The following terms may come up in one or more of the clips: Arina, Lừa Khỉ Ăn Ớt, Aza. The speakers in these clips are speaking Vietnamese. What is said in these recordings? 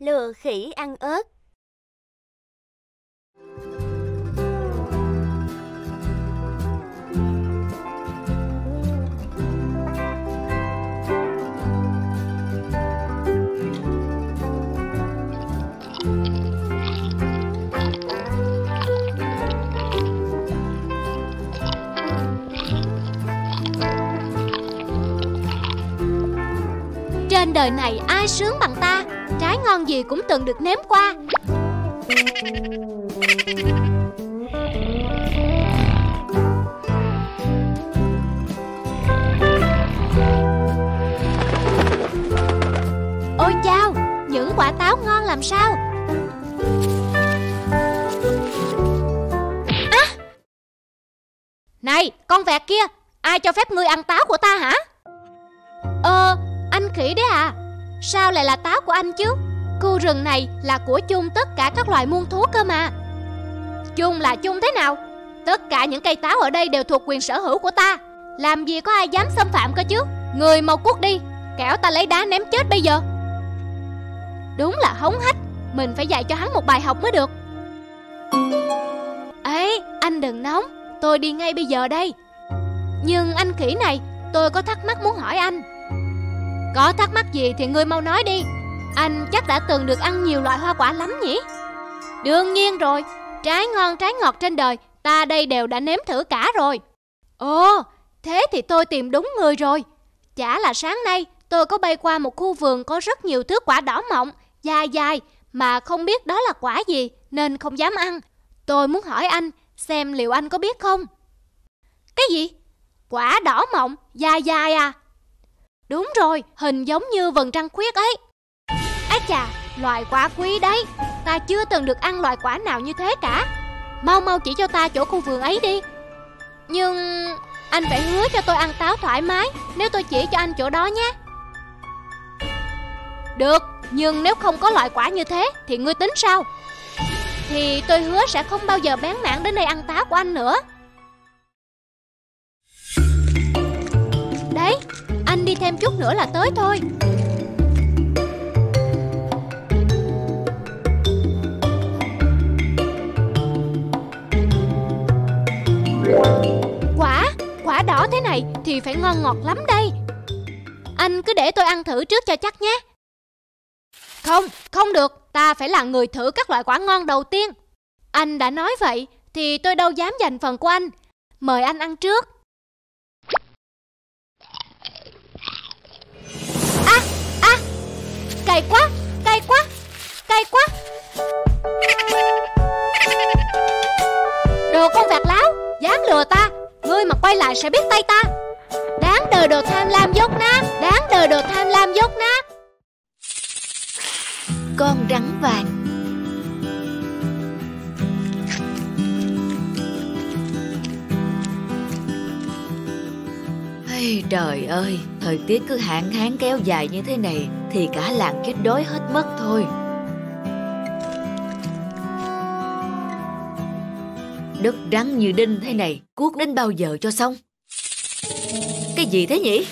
Lừa khỉ ăn ớt. Trên đời này ai sướng bằng ta, trái ngon gì cũng từng được nếm qua. Ôi chao, những quả táo ngon làm sao. À! Này, con vẹt kia, ai cho phép ngươi ăn táo của ta hả? Anh khỉ đấy à? Sao lại là táo của anh chứ? Khu rừng này là của chung tất cả các loài muôn thú cơ mà. Chung là chung thế nào? Tất cả những cây táo ở đây đều thuộc quyền sở hữu của ta. Làm gì có ai dám xâm phạm cơ chứ? Người mau cút đi, kẻo ta lấy đá ném chết bây giờ. Đúng là hống hách, mình phải dạy cho hắn một bài học mới được. Ấy, anh đừng nóng, tôi đi ngay bây giờ đây. Nhưng anh khỉ này, tôi có thắc mắc muốn hỏi anh. Có thắc mắc gì thì ngươi mau nói đi. Anh chắc đã từng được ăn nhiều loại hoa quả lắm nhỉ? Đương nhiên rồi, trái ngon trái ngọt trên đời ta đây đều đã nếm thử cả rồi. Ồ, thế thì tôi tìm đúng người rồi. Chả là sáng nay tôi có bay qua một khu vườn có rất nhiều thứ quả đỏ mọng, dài mà không biết đó là quả gì nên không dám ăn. Tôi muốn hỏi anh xem liệu anh có biết không? Cái gì? Quả đỏ mọng, dài à? Đúng rồi, hình giống như vầng trăng khuyết ấy. Á chà, loại quả quý đấy. Ta chưa từng được ăn loại quả nào như thế cả. Mau chỉ cho ta chỗ khu vườn ấy đi. Nhưng anh phải hứa cho tôi ăn táo thoải mái nếu tôi chỉ cho anh chỗ đó nhé. Được, nhưng nếu không có loại quả như thế thì ngươi tính sao? Thì tôi hứa sẽ không bao giờ bén mảng đến đây ăn táo của anh nữa. Đấy, anh đi thêm chút nữa là tới thôi. Quả đỏ thế này thì phải ngon ngọt lắm đây. Anh cứ để tôi ăn thử trước cho chắc nhé. Không được, ta phải là người thử các loại quả ngon đầu tiên. Anh đã nói vậy thì tôi đâu dám giành phần của anh. Mời anh ăn trước. Cay quá. Đồ con vạc láo, dám lừa ta, ngươi mà quay lại sẽ biết tay ta. Đáng đời đồ tham lam dốt nát, đáng đời đồ tham lam dốt nát. Con rắn vàng. Ây trời ơi, thời tiết cứ hạn hán kéo dài như thế này thì cả làng chết đói hết mất thôi. Đất rắn như đinh thế này, cuốc đến bao giờ cho xong? Cái gì thế nhỉ?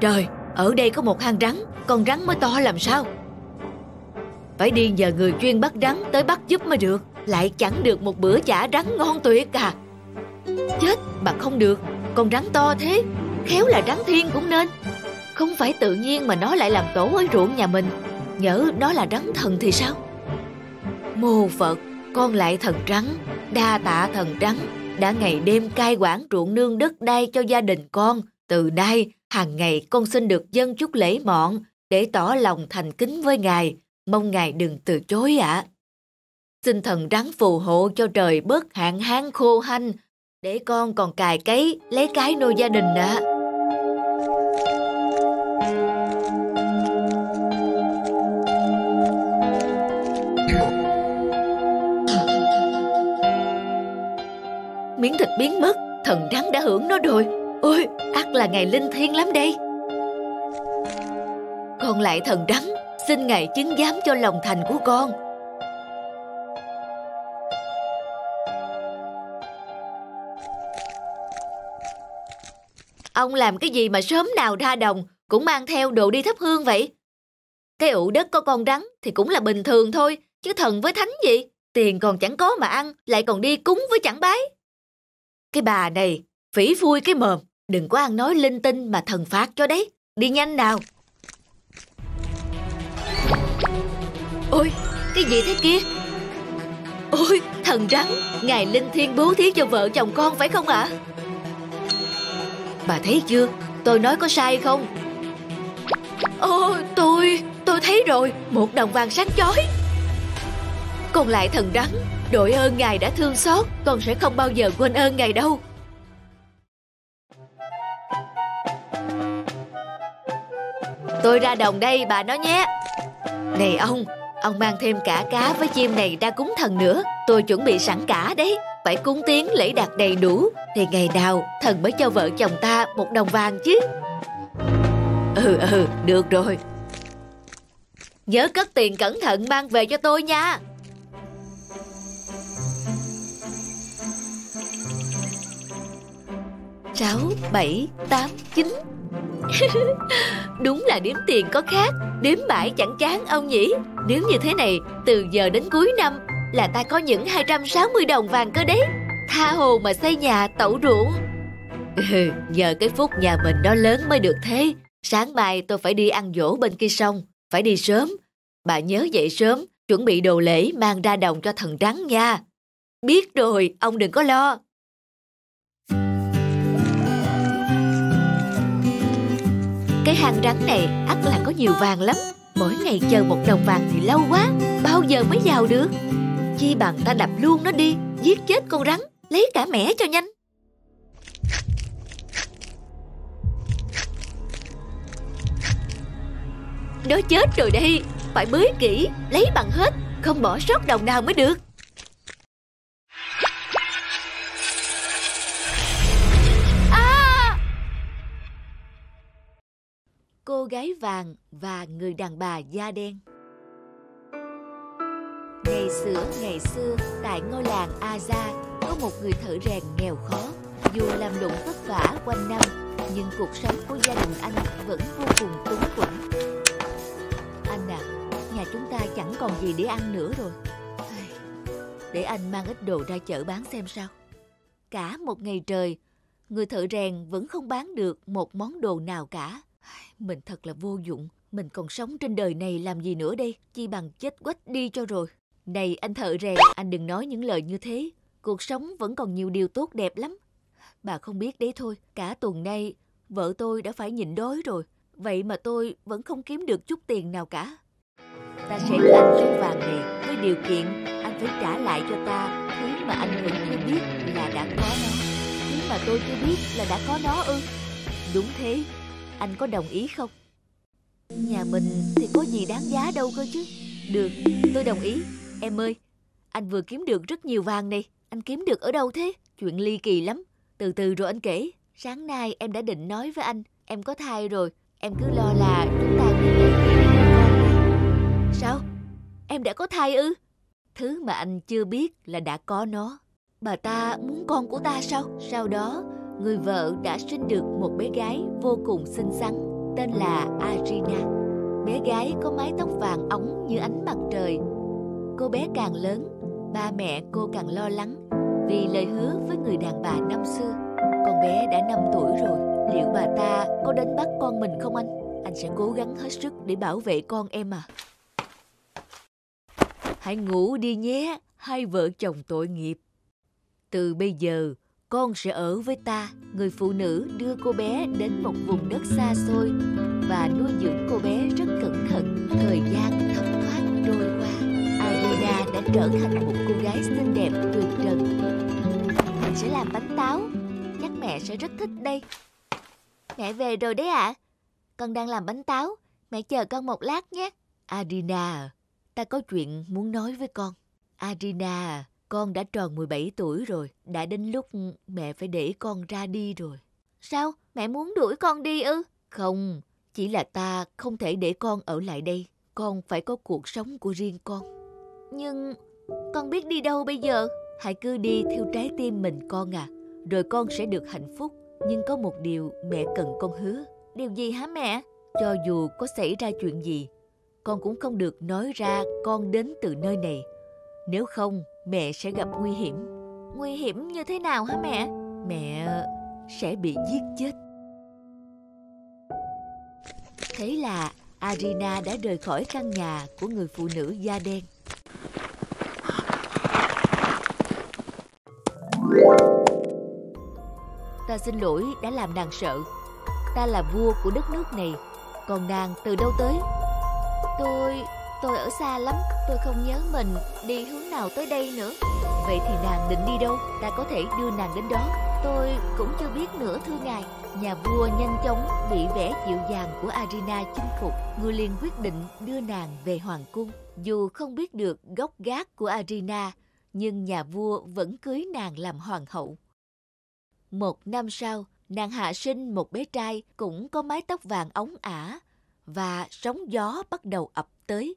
Trời, ở đây có một hang rắn, con rắn mới to làm sao? Phải đi nhờ người chuyên bắt rắn tới bắt giúp mới được, lại chẳng được một bữa chả rắn ngon tuyệt à. Chết mà không được, con rắn to thế, khéo là rắn thiên cũng nên. Không phải tự nhiên mà nó lại làm tổ ở ruộng nhà mình. Nhỡ nó là rắn thần thì sao? Mô Phật, con lại thần rắn. Đa tạ thần rắn đã ngày đêm cai quản ruộng nương đất đai cho gia đình con. Từ nay hàng ngày con xin được dâng chút lễ mọn để tỏ lòng thành kính với ngài. Mong ngài đừng từ chối ạ. Xin thần rắn phù hộ cho trời bớt hạn hán khô hanh, để con còn cày cấy lấy cái nuôi gia đình ạ. Miếng thịt biến mất, thần rắn đã hưởng nó rồi. Ôi, ắt là ngài linh thiêng lắm đây. Con lại thần rắn, xin ngài chứng giám cho lòng thành của con. Ông làm cái gì mà sớm nào ra đồng cũng mang theo đồ đi thắp hương vậy? Cái ụ đất có con rắn thì cũng là bình thường thôi, chứ thần với thánh gì. Tiền còn chẳng có mà ăn, lại còn đi cúng với chẳng bái. Cái bà này, phỉ phui cái mồm, đừng có ăn nói linh tinh mà thần phạt cho đấy. Đi nhanh nào. Ôi, cái gì thế kia? Ôi, thần rắn, ngài linh thiên bố thí cho vợ chồng con phải không ạ? Bà thấy chưa, tôi nói có sai không? Ôi, tôi thấy rồi, 1 đồng vàng sáng chói. Còn lại thần rắn, đội ơn ngài đã thương xót, con sẽ không bao giờ quên ơn ngài đâu. Tôi ra đồng đây bà nói nhé. Này ông mang thêm cả cá với chim này ra cúng thần nữa. Tôi chuẩn bị sẵn cả đấy. Phải cúng tiếng lễ đạt đầy đủ thì ngày nào thần mới cho vợ chồng ta 1 đồng vàng chứ. Ừ, được rồi. Nhớ cất tiền cẩn thận mang về cho tôi nha. Sáu, bảy, tám, chín. Đúng là đếm tiền có khác, đếm mãi chẳng chán ông nhỉ. Nếu như thế này, từ giờ đến cuối năm là ta có những 260 đồng vàng cơ đấy. Tha hồ mà xây nhà tẩu ruộng. Nhờ cái phúc nhà mình nó lớn mới được thế. Sáng mai tôi phải đi ăn dỗ bên kia sông, phải đi sớm. Bà nhớ dậy sớm, chuẩn bị đồ lễ mang ra đồng cho thần rắn nha. Biết rồi, ông đừng có lo. Cái hang rắn này ắt là có nhiều vàng lắm. Mỗi ngày chờ 1 đồng vàng thì lâu quá, bao giờ mới vào được. Chi bằng ta đập luôn nó đi, giết chết con rắn, lấy cả mẻ cho nhanh. Nó chết rồi đây, phải bới kỹ, lấy bằng hết, không bỏ sót đồng nào mới được. Cô gái vàng và người đàn bà da đen. Ngày xưa, tại ngôi làng Aza có một người thợ rèn nghèo khó. Dù làm lụng vất vả quanh năm, nhưng cuộc sống của gia đình anh vẫn vô cùng túng quẫn. Anh à, nhà chúng ta chẳng còn gì để ăn nữa rồi. Để anh mang ít đồ ra chợ bán xem sao. Cả một ngày trời, người thợ rèn vẫn không bán được một món đồ nào cả. Mình thật là vô dụng. Mình còn sống trên đời này làm gì nữa đây? Chi bằng chết quách đi cho rồi. Này anh thợ rèn, anh đừng nói những lời như thế. Cuộc sống vẫn còn nhiều điều tốt đẹp lắm. Bà không biết đấy thôi. Cả tuần nay vợ tôi đã phải nhịn đói rồi. Vậy mà tôi vẫn không kiếm được chút tiền nào cả. Ta sẽ cho anh số vàng này, với điều kiện anh phải trả lại cho ta thứ mà anh vẫn chưa biết là đã có nó. Thứ mà tôi chưa biết là đã có nó ư? Đúng thế. Anh có đồng ý không? Nhà mình thì có gì đáng giá đâu cơ chứ. Được, tôi đồng ý. Em ơi, anh vừa kiếm được rất nhiều vàng này. Anh kiếm được ở đâu thế? Chuyện ly kỳ lắm. Từ từ rồi anh kể. Sáng nay em đã định nói với anh, em có thai rồi. Em cứ lo là chúng ta cứ nghĩ về con. Sao? Em đã có thai ư? Thứ mà anh chưa biết là đã có nó. Bà ta muốn con của ta sao? Sau đó người vợ đã sinh được một bé gái vô cùng xinh xắn, tên là Arina. Bé gái có mái tóc vàng óng như ánh mặt trời. Cô bé càng lớn, ba mẹ cô càng lo lắng vì lời hứa với người đàn bà năm xưa. Con bé đã 5 tuổi rồi, liệu bà ta có đến bắt con mình không anh? Anh sẽ cố gắng hết sức để bảo vệ con em à. Hãy ngủ đi nhé, hai vợ chồng tội nghiệp. Từ bây giờ, con sẽ ở với ta. Người phụ nữ đưa cô bé đến một vùng đất xa xôi và nuôi dưỡng cô bé rất cẩn thận. Thời gian thấm thoát trôi qua, Arina đã trở thành một cô gái xinh đẹp tuyệt trần. Mình sẽ làm bánh táo, chắc mẹ sẽ rất thích đây. Mẹ về rồi đấy ạ. Con đang làm bánh táo, mẹ chờ con một lát nhé. Arina, ta có chuyện muốn nói với con. Arina, con đã tròn 17 tuổi rồi, đã đến lúc mẹ phải để con ra đi rồi. Sao? Mẹ muốn đuổi con đi ư? Không, chỉ là ta không thể để con ở lại đây. Con phải có cuộc sống của riêng con. Nhưng con biết đi đâu bây giờ? Hãy cứ đi theo trái tim mình con à, rồi con sẽ được hạnh phúc. Nhưng có một điều mẹ cần con hứa. Điều gì hả mẹ? Cho dù có xảy ra chuyện gì, con cũng không được nói ra con đến từ nơi này. Nếu không, mẹ sẽ gặp nguy hiểm. Nguy hiểm như thế nào hả mẹ? Mẹ sẽ bị giết chết. Thế là Arina đã rời khỏi căn nhà của người phụ nữ da đen. Ta xin lỗi đã làm nàng sợ. Ta là vua của đất nước này. Còn nàng từ đâu tới? Tôi ở xa lắm. Tôi không nhớ mình đi hướng nào tới đây nữa. Vậy thì nàng định đi đâu? Ta có thể đưa nàng đến đó. Tôi cũng chưa biết nữa thưa ngài. Nhà vua nhanh chóng bị vẻ dịu dàng của Arina chinh phục. Vua liền quyết định đưa nàng về hoàng cung. Dù không biết được gốc gác của Arina, nhưng nhà vua vẫn cưới nàng làm hoàng hậu. Một năm sau, nàng hạ sinh một bé trai cũng có mái tóc vàng óng ả, và sóng gió bắt đầu ập tới.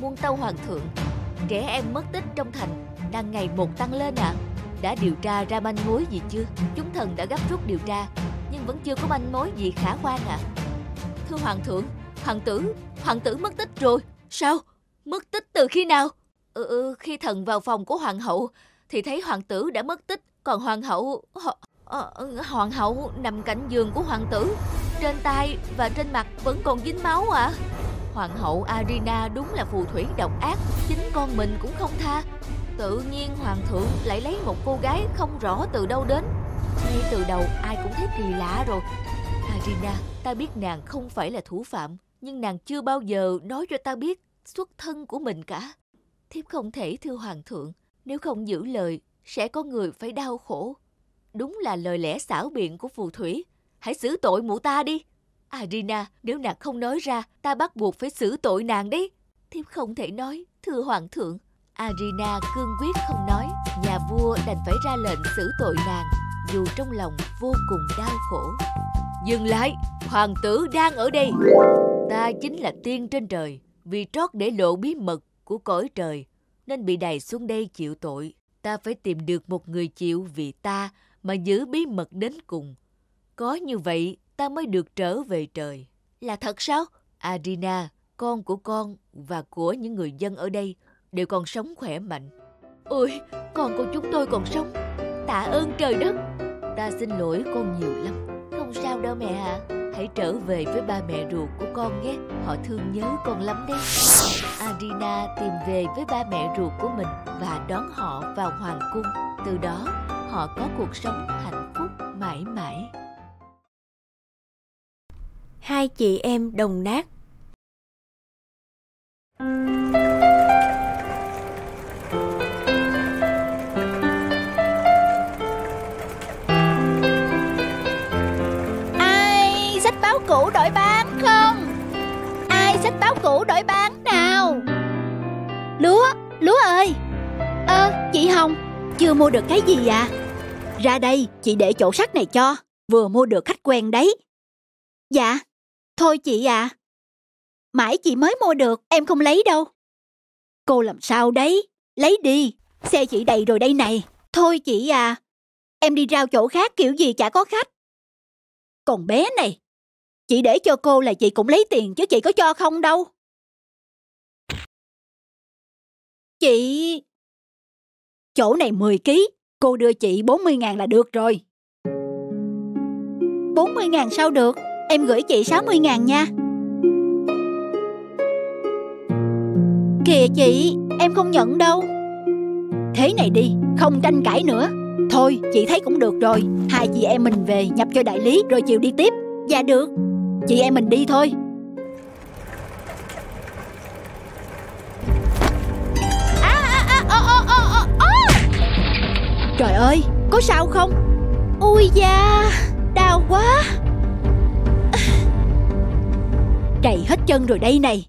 Muôn tâu hoàng thượng, trẻ em mất tích trong thành đang ngày một tăng lên ạ. Đã điều tra ra manh mối gì chưa? Chúng thần đã gấp rút điều tra, nhưng vẫn chưa có manh mối gì khả quan ạ. Thưa hoàng thượng, hoàng tử mất tích rồi. Sao? Mất tích từ khi nào? Khi thần vào phòng của hoàng hậu thì thấy hoàng tử đã mất tích. Còn hoàng hậu nằm cạnh giường của hoàng tử. Trên tay và trên mặt vẫn còn dính máu ạ. Hoàng hậu Arina đúng là phù thủy độc ác. Chính con mình cũng không tha. Tự nhiên hoàng thượng lại lấy một cô gái không rõ từ đâu đến. Ngay từ đầu ai cũng thấy kỳ lạ rồi. Arina, ta biết nàng không phải là thủ phạm, nhưng nàng chưa bao giờ nói cho ta biết xuất thân của mình cả. Thiếp không thể thưa hoàng thượng. Nếu không giữ lời, sẽ có người phải đau khổ. Đúng là lời lẽ xảo biện của phù thủy. Hãy xử tội mụ ta đi. Arina, nếu nàng không nói ra, ta bắt buộc phải xử tội nàng đấy. Thiếp không thể nói, thưa hoàng thượng. Arina cương quyết không nói. Nhà vua đành phải ra lệnh xử tội nàng, dù trong lòng vô cùng đau khổ. Dừng lại, hoàng tử đang ở đây. Ta chính là tiên trên trời. Vì trót để lộ bí mật của cõi trời, nên bị đày xuống đây chịu tội. Ta phải tìm được một người chịu vì ta mà giữ bí mật đến cùng. Có như vậy ta mới được trở về trời. Là thật sao? Arina, con của con và của những người dân ở đây đều còn sống khỏe mạnh. Ôi, con của chúng tôi còn sống. Tạ ơn trời đất. Ta xin lỗi con nhiều lắm. Không sao đâu mẹ ạ. Hãy trở về với ba mẹ ruột của con nhé. Họ thương nhớ con lắm đấy. Arina tìm về với ba mẹ ruột của mình và đón họ vào hoàng cung. Từ đó, họ có cuộc sống hạnh phúc mãi mãi. Hai chị em đồng nát. Ai sách báo cũ đổi bán không? Ai sách báo cũ đổi bán nào? Lúa ơi. Chị Hồng, chưa mua được cái gì à? Ra đây, chị để chỗ sách này cho. Vừa mua được khách quen đấy. Dạ. Thôi chị à, mãi chị mới mua được, em không lấy đâu. Cô làm sao đấy, lấy đi, xe chị đầy rồi đây này. Thôi chị à, em đi rao chỗ khác kiểu gì chả có khách. Còn bé này, chị để cho cô là chị cũng lấy tiền chứ chị có cho không đâu. Chị, chỗ này 10 kg, cô đưa chị 40.000 là được rồi. 40.000 sao được? Em gửi chị 60.000 nha. Kìa chị, em không nhận đâu. Thế này đi, không tranh cãi nữa. Thôi, chị thấy cũng được rồi. Hai chị em mình về nhập cho đại lý rồi chiều đi tiếp. Dạ được, chị em mình đi thôi. Trời ơi, có sao không? Ui da, đau quá. Trầy hết chân rồi đây này.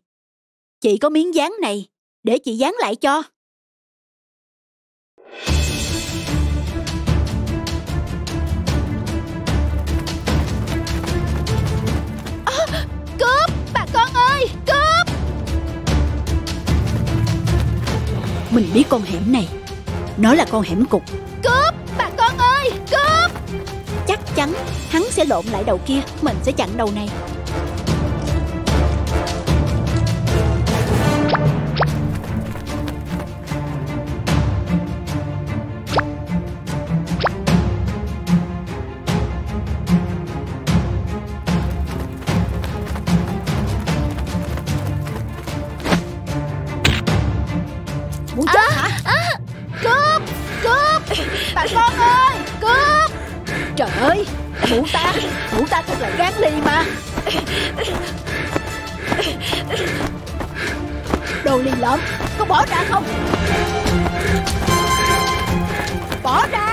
Chị có miếng dán này, để chị dán lại cho. Cướp, bà con ơi, cướp. Mình biết con hẻm này, nó là con hẻm cục. Cướp, bà con ơi, cướp. Chắc chắn hắn sẽ lộn lại đầu kia, mình sẽ chặn đầu này. Trời ơi, mụ ta thật là gán đi mà. Đồ lì lợm, có bỏ ra không? Bỏ ra.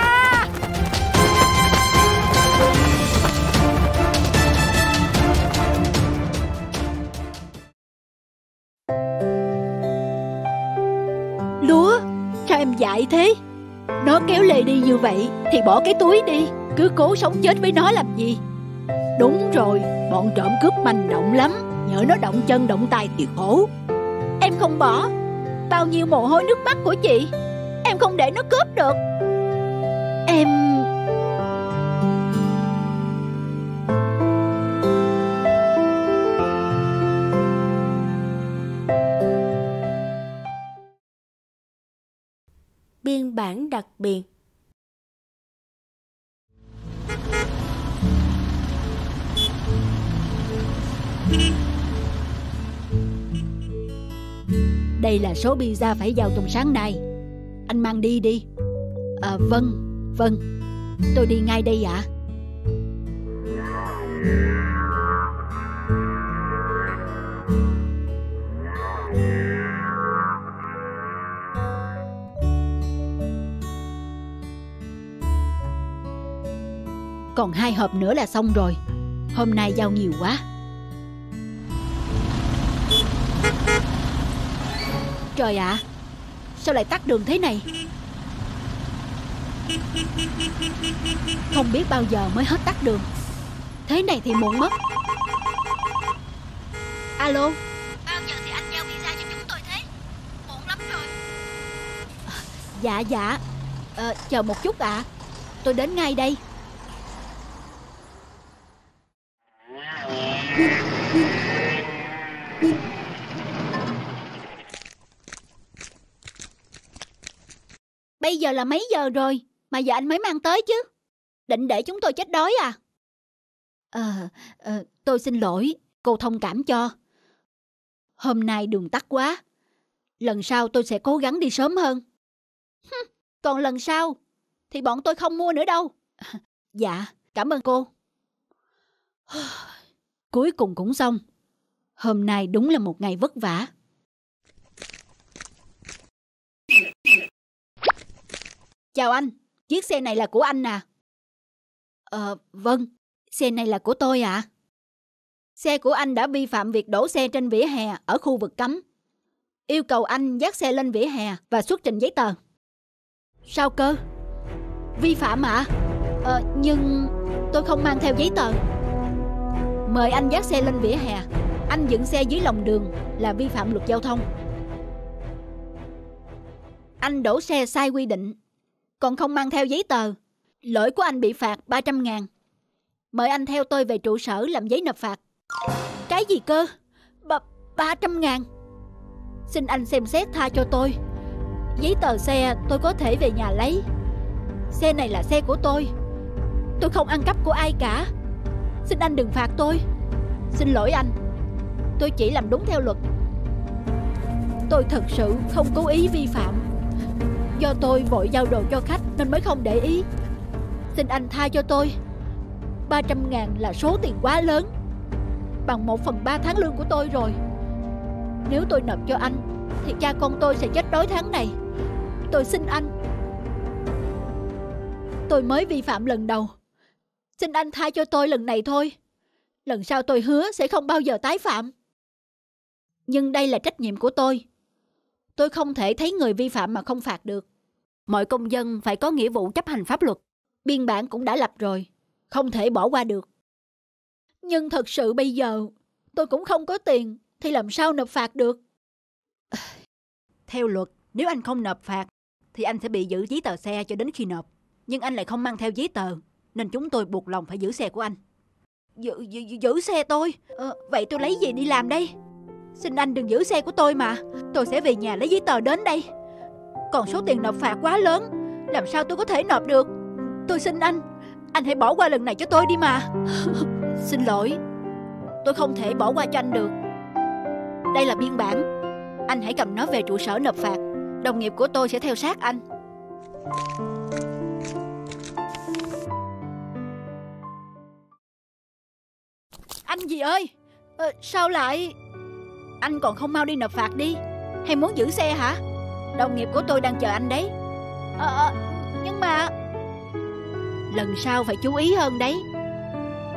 Lúa, sao em dại thế? Nó kéo lê đi như vậy thì bỏ cái túi đi, cứ cố sống chết với nó làm gì? Đúng rồi, bọn trộm cướp manh động lắm, nhỡ nó động chân động tay thì khổ. Em không bỏ, bao nhiêu mồ hôi nước mắt của chị, em không để nó cướp được. Em... Biên bản đặc biệt. Đây là số pizza phải vào trong sáng nay. Anh mang đi đi. À, vâng. Tôi đi ngay đây ạ. Còn 2 hộp nữa là xong rồi. Hôm nay giao nhiều quá. Trời ạ, sao lại tắt đường thế này? Không biết bao giờ mới hết tắt đường. Thế này thì muộn mất. Alo, bao giờ thì anh giao visa cho chúng tôi thế? Muộn lắm rồi. Dạ chờ một chút ạ. Tôi đến ngay đây. Bây giờ là mấy giờ rồi mà giờ anh mới mang tới chứ? Định để chúng tôi chết đói à? Tôi xin lỗi, cô thông cảm cho. Hôm nay đường tắc quá. Lần sau tôi sẽ cố gắng đi sớm hơn. Còn lần sau thì bọn tôi không mua nữa đâu. Dạ, cảm ơn cô. Cuối cùng cũng xong. Hôm nay đúng là một ngày vất vả. Chào anh, chiếc xe này là của anh à? Vâng, xe này là của tôi ạ. Xe của anh đã vi phạm việc đổ xe trên vỉa hè ở khu vực cấm. Yêu cầu anh dắt xe lên vỉa hè và xuất trình giấy tờ. Sao cơ? Vi phạm ạ? Nhưng tôi không mang theo giấy tờ. Mời anh dắt xe lên vỉa hè. Anh dựng xe dưới lòng đường là vi phạm luật giao thông. Anh đổ xe sai quy định, còn không mang theo giấy tờ. Lỗi của anh bị phạt 300.000. Mời anh theo tôi về trụ sở làm giấy nộp phạt. Cái gì cơ? 300.000? Xin anh xem xét tha cho tôi. Giấy tờ xe tôi có thể về nhà lấy. Xe này là xe của tôi. Tôi không ăn cắp của ai cả. Xin anh đừng phạt tôi. Xin lỗi anh, tôi chỉ làm đúng theo luật. Tôi thật sự không cố ý vi phạm. Do tôi vội giao đồ cho khách nên mới không để ý. Xin anh tha cho tôi. 300.000 là số tiền quá lớn, bằng 1/3 tháng lương của tôi rồi. Nếu tôi nộp cho anh thì cha con tôi sẽ chết đói tháng này. Tôi xin anh. Tôi mới vi phạm lần đầu. Xin anh tha cho tôi lần này thôi. Lần sau tôi hứa sẽ không bao giờ tái phạm. Nhưng đây là trách nhiệm của tôi. Tôi không thể thấy người vi phạm mà không phạt được. Mọi công dân phải có nghĩa vụ chấp hành pháp luật. Biên bản cũng đã lập rồi, không thể bỏ qua được. Nhưng thật sự bây giờ tôi cũng không có tiền thì làm sao nộp phạt được? Theo luật, nếu anh không nộp phạt thì anh sẽ bị giữ giấy tờ xe cho đến khi nộp. Nhưng anh lại không mang theo giấy tờ nên chúng tôi buộc lòng phải giữ xe của anh. Giữ xe tôi? Vậy tôi lấy gì đi làm đây? Xin anh đừng giữ xe của tôi mà. Tôi sẽ về nhà lấy giấy tờ đến đây. Còn số tiền nộp phạt quá lớn, làm sao tôi có thể nộp được? Tôi xin anh, anh hãy bỏ qua lần này cho tôi đi mà. Xin lỗi, tôi không thể bỏ qua cho anh được. Đây là biên bản, anh hãy cầm nó về trụ sở nộp phạt. Đồng nghiệp của tôi sẽ theo sát anh. Anh gì ơi, sao lại... Anh còn không mau đi nộp phạt đi. Hay muốn giữ xe hả? Đồng nghiệp của tôi đang chờ anh đấy. Nhưng mà... Lần sau phải chú ý hơn đấy.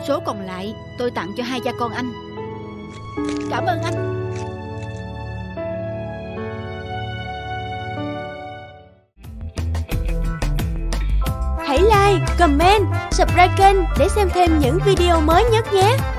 Số còn lại tôi tặng cho hai cha con anh. Cảm ơn anh. Hãy like, comment, subscribe kênh để xem thêm những video mới nhất nhé.